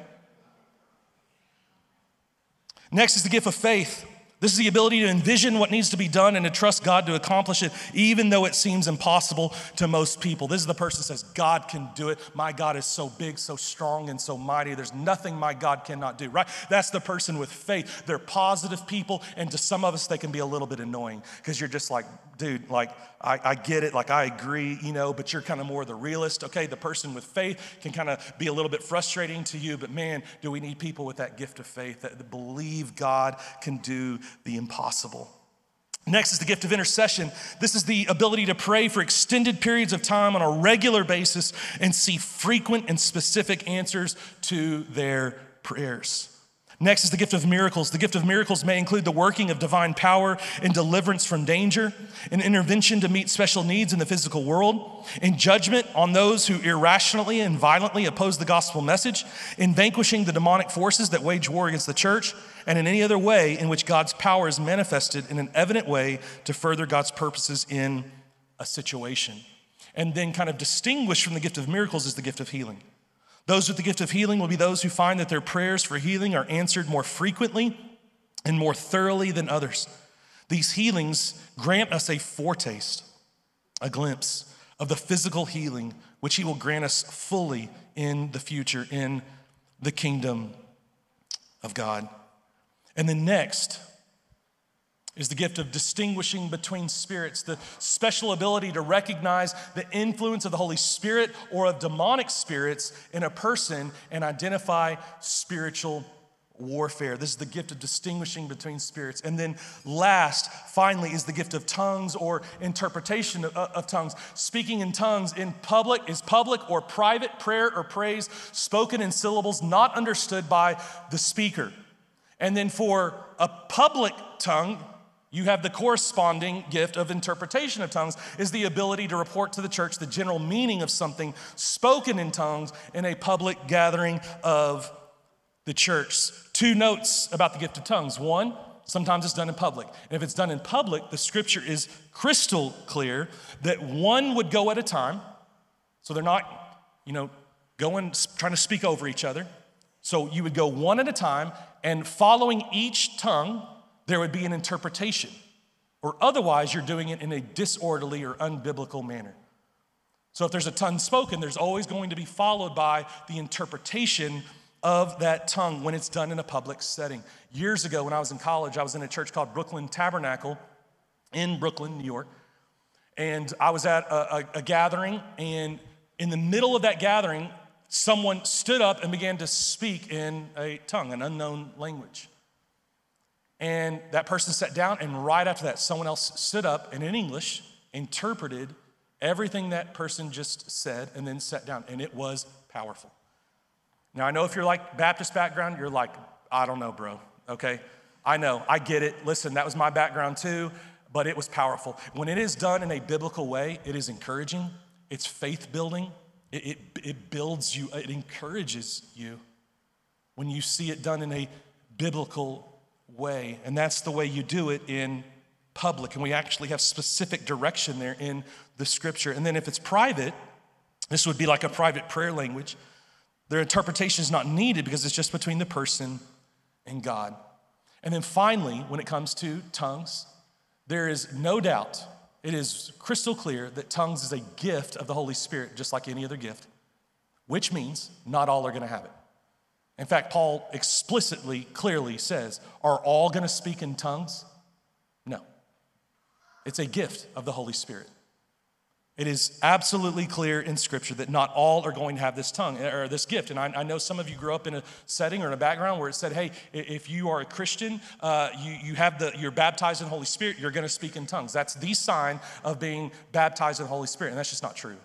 Next is the gift of faith. This is the ability to envision what needs to be done and to trust God to accomplish it, even though it seems impossible to most people. This is the person that says, God can do it. My God is so big, so strong, and so mighty. There's nothing my God cannot do, right? That's the person with faith. They're positive people, and to some of us, they can be a little bit annoying because you're just like, dude, like, I get it, like, I agree, you know, but you're kind of more the realist, okay? The person with faith can kind of be a little bit frustrating to you, but man, do we need people with that gift of faith that believe God can do the impossible. Next is the gift of intercession. This is the ability to pray for extended periods of time on a regular basis and see frequent and specific answers to their prayers. Next is the gift of miracles. The gift of miracles may include the working of divine power and deliverance from danger, an intervention to meet special needs in the physical world, in judgment on those who irrationally and violently oppose the gospel message, in vanquishing the demonic forces that wage war against the church, and in any other way in which God's power is manifested in an evident way to further God's purposes in a situation. And then kind of distinguished from the gift of miracles is the gift of healing. Those with the gift of healing will be those who find that their prayers for healing are answered more frequently and more thoroughly than others. These healings grant us a foretaste, a glimpse of the physical healing which he will grant us fully in the future in the kingdom of God. And then next is the gift of distinguishing between spirits, the special ability to recognize the influence of the Holy Spirit or of demonic spirits in a person and identify spiritual warfare. This is the gift of distinguishing between spirits. And then last, finally, is the gift of tongues or interpretation of tongues. Speaking in tongues in public is public or private prayer or praise spoken in syllables not understood by the speaker. And then for a public tongue, you have the corresponding gift of interpretation of tongues, is the ability to report to the church the general meaning of something spoken in tongues in a public gathering of the church. Two notes about the gift of tongues. One, sometimes it's done in public. And if it's done in public, the scripture is crystal clear that one would go at a time. So they're not, you know, going, trying to speak over each other. So you would go one at a time, and following each tongue, there would be an interpretation, or otherwise you're doing it in a disorderly or unbiblical manner. So if there's a tongue spoken, there's always going to be followed by the interpretation of that tongue when it's done in a public setting. Years ago when I was in college, I was in a church called Brooklyn Tabernacle in Brooklyn, New York. And I was at a gathering, and in the middle of that gathering, someone stood up and began to speak in a tongue, an unknown language. And that person sat down, and right after that, someone else stood up and in English interpreted everything that person just said and then sat down, and it was powerful. Now, I know if you're like Baptist background, you're like, I don't know, bro, okay? I know, I get it. Listen, that was my background too, but it was powerful. When it is done in a biblical way, it is encouraging. It's faith building. It builds you, it encourages you when you see it done in a biblical way. And that's the way you do it in public. And we actually have specific direction there in the scripture. And then if it's private, this would be like a private prayer language. Their interpretation is not needed because it's just between the person and God. And then finally, when it comes to tongues, there is no doubt, it is crystal clear that tongues is a gift of the Holy Spirit, just like any other gift, which means not all are going to have it. In fact, Paul explicitly, clearly says, are all going to speak in tongues? No. It's a gift of the Holy Spirit. It is absolutely clear in Scripture that not all are going to have this tongue or this gift. And I know some of you grew up in a setting or in a background where it said, hey, if you are a Christian, you're baptized in the Holy Spirit, you're going to speak in tongues. That's the sign of being baptized in the Holy Spirit. And that's just not true.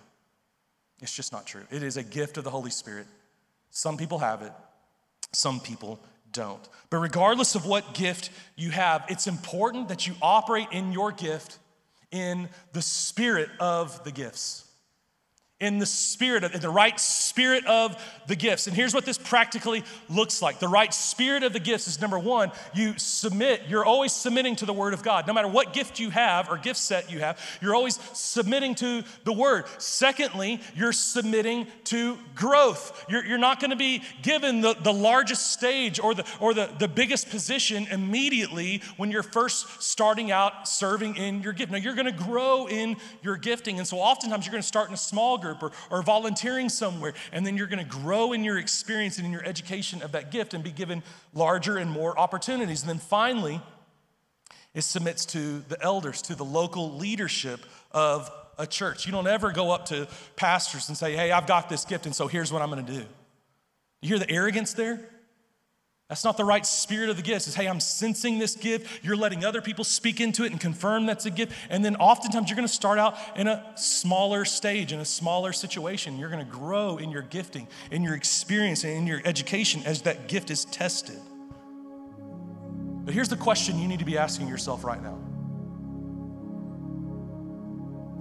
It's just not true. It is a gift of the Holy Spirit. Some people have it. Some people don't. But regardless of what gift you have, it's important that you operate in your gift in the spirit of the gifts, in the right spirit of the gifts. And here's what this practically looks like. The right spirit of the gifts is, number one, you submit. You're always submitting to the Word of God. No matter what gift you have or gift set you have, you're always submitting to the Word. Secondly, you're submitting to growth. You're not gonna be given the largest stage or the biggest position immediately when you're first starting out serving in your gift. No, you're gonna grow in your gifting. And so oftentimes you're gonna start in a small group or volunteering somewhere, and then you're going to grow in your experience and in your education of that gift and be given larger and more opportunities. And then finally, it submits to the elders, to the local leadership of a church. You don't ever go up to pastors and say, hey, I've got this gift, and so here's what I'm going to do. You hear the arrogance there? That's not the right spirit of the gifts. It's, hey, I'm sensing this gift. You're letting other people speak into it and confirm that's a gift. And then oftentimes you're going to start out in a smaller stage, in a smaller situation. You're going to grow in your gifting, in your experience, and in your education as that gift is tested. But here's the question you need to be asking yourself right now.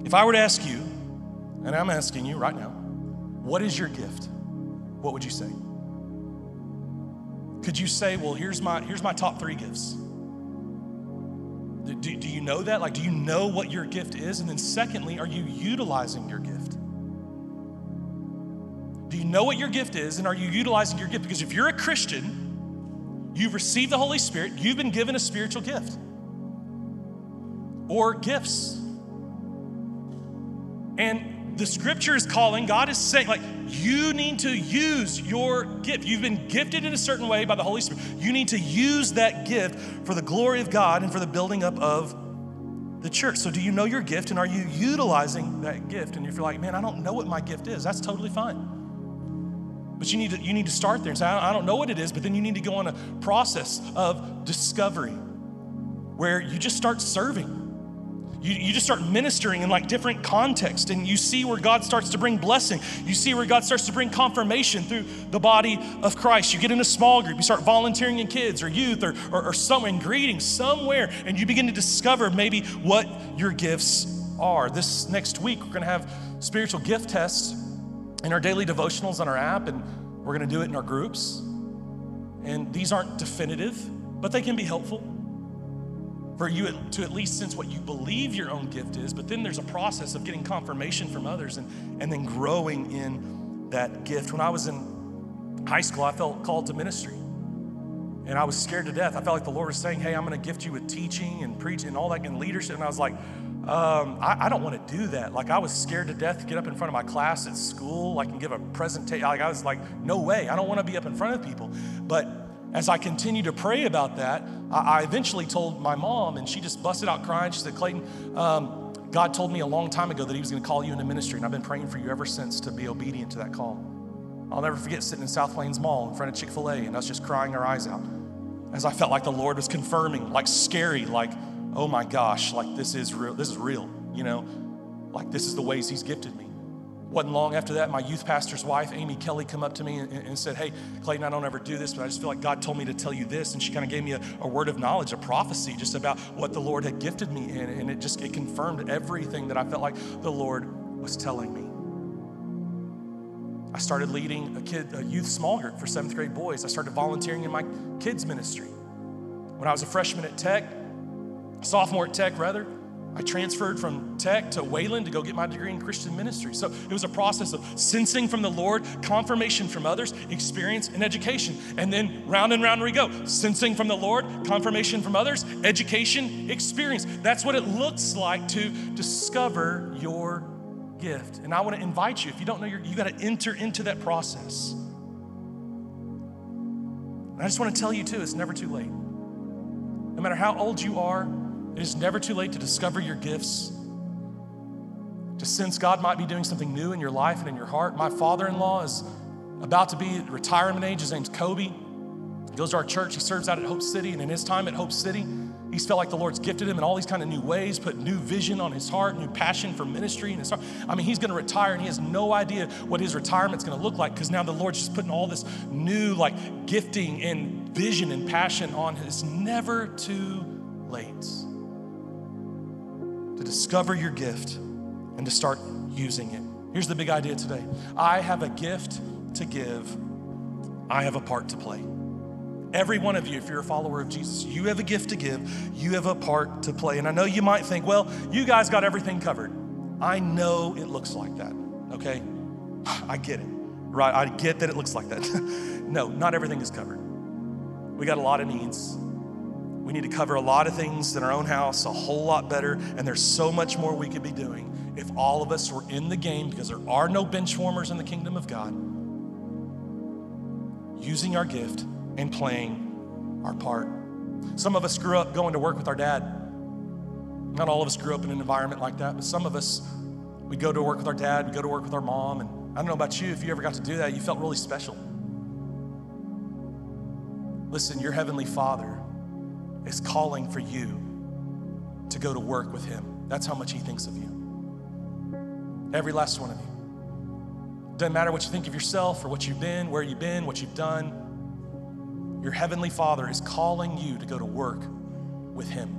If I were to ask you, and I'm asking you right now, what is your gift? What would you say? Could you say, well, here's my top three gifts? Do you know that? Like, do you know what your gift is? And then secondly, are you utilizing your gift? Do you know what your gift is, and are you utilizing your gift? Because if you're a Christian, you've received the Holy Spirit, you've been given a spiritual gift or gifts. And the scripture is calling, God is saying, like, you need to use your gift. You've been gifted in a certain way by the Holy Spirit. You need to use that gift for the glory of God and for the building up of the church. So do you know your gift, and are you utilizing that gift? And if you're like, man, I don't know what my gift is, that's totally fine. But you need to start there and say, I don't know what it is, but then you need to go on a process of discovery where you just start serving. You just start ministering in like different contexts, and you see where God starts to bring blessing. You see where God starts to bring confirmation through the body of Christ. You get in a small group, you start volunteering in kids or youth or somewhere, in greetings somewhere, and you begin to discover maybe what your gifts are. This next week, we're gonna have spiritual gift tests in our daily devotionals on our app, and we're gonna do it in our groups. And these aren't definitive, but they can be helpful for you to at least sense what you believe your own gift is, but then there's a process of getting confirmation from others and then growing in that gift. When I was in high school, I felt called to ministry, and I was scared to death. I felt like the Lord was saying, hey, I'm gonna gift you with teaching and preaching and all that and leadership. And I was like, I don't wanna do that. Like, I was scared to death to get up in front of my class at school, like, and give a presentation. Like, I was like, no way, I don't wanna be up in front of people. But as I continued to pray about that, I eventually told my mom, and she just busted out crying. She said, Clayton, God told me a long time ago that he was gonna call you into ministry, and I've been praying for you ever since to be obedient to that call. I'll never forget sitting in South Plains Mall in front of Chick-fil-A and us just crying our eyes out as I felt like the Lord was confirming, like scary, like, oh my gosh, like this is real, you know, like this is the ways he's gifted me. Wasn't long after that, my youth pastor's wife, Amy Kelly, come up to me and said, hey, Clayton, I don't ever do this, but I just feel like God told me to tell you this. And she kind of gave me a word of knowledge, a prophecy just about what the Lord had gifted me in. And it confirmed everything that I felt like the Lord was telling me. I started leading a youth small group for 7th grade boys. I started volunteering in my kids' ministry. When I was a freshman at Tech, sophomore at Tech rather, I transferred from Tech to Wayland to go get my degree in Christian ministry. So it was a process of sensing from the Lord, confirmation from others, experience and education. And then round and round we go. Sensing from the Lord, confirmation from others, education, experience. That's what it looks like to discover your gift. And I want to invite you, if you don't know, you got to enter into that process. And I just want to tell you too, it's never too late. No matter how old you are, it is never too late to discover your gifts, to sense God might be doing something new in your life and in your heart. My father-in-law is about to be at retirement age. His name's Kobe. He goes to our church. He serves out at Hope City. And in his time at Hope City, he's felt like the Lord's gifted him in all these kind of new ways, put new vision on his heart, new passion for ministry in his heart. I mean, he's going to retire and he has no idea what his retirement's going to look like because now the Lord's just putting all this new like gifting and vision and passion on him. It's never too late to discover your gift and to start using it. Here's the big idea today. I have a gift to give. I have a part to play. Every one of you, if you're a follower of Jesus, you have a gift to give, you have a part to play. And I know you might think, well, you guys got everything covered. I know it looks like that, okay? I get it, right? I get that it looks like that. No, not everything is covered. We got a lot of needs. We need to cover a lot of things in our own house a whole lot better, and there's so much more we could be doing if all of us were in the game, because there are no bench warmers in the kingdom of God, using our gift and playing our part. Some of us grew up going to work with our dad. Not all of us grew up in an environment like that, but some of us, we go to work with our dad, we go to work with our mom, and I don't know about you, if you ever got to do that, you felt really special. Listen, your Heavenly Father is calling for you to go to work with him. That's how much he thinks of you. Every last one of you. Doesn't matter what you think of yourself or what you've been, where you've been, what you've done. Your Heavenly Father is calling you to go to work with him.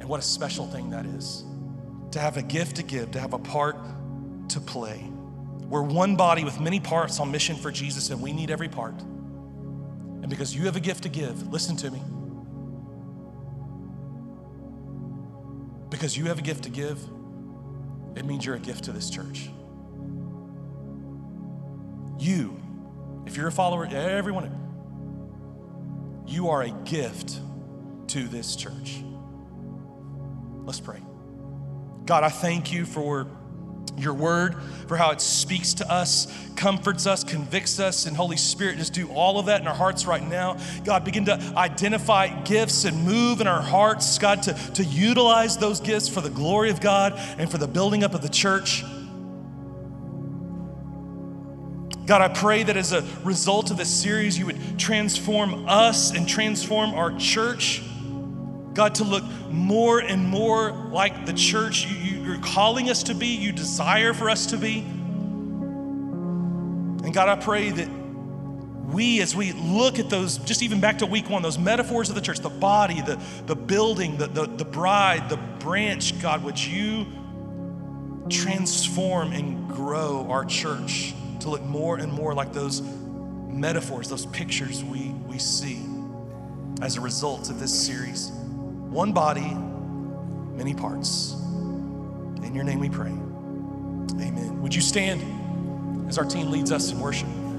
And what a special thing that is. To have a gift to give, to have a part to play. We're one body with many parts on mission for Jesus, and we need every part. And because you have a gift to give, listen to me. Because you have a gift to give, it means you're a gift to this church. You, if you're a follower, everyone, you are a gift to this church. Let's pray. God, I thank you for your word, for how it speaks to us, comforts us, convicts us, and Holy Spirit, just do all of that in our hearts right now. God, begin to identify gifts and move in our hearts, God, to utilize those gifts for the glory of God and for the building up of the church. God, I pray that as a result of this series, you would transform us and transform our church. God, to look more and more like the church you're calling us to be, you desire for us to be. And God, I pray that we, as we look at those, just even back to week one, those metaphors of the church, the body, the building, the bride, the branch, God, would you transform and grow our church to look more and more like those metaphors, those pictures we see as a result of this series. One body, many parts. In your name we pray. Amen. Would you stand as our team leads us in worship?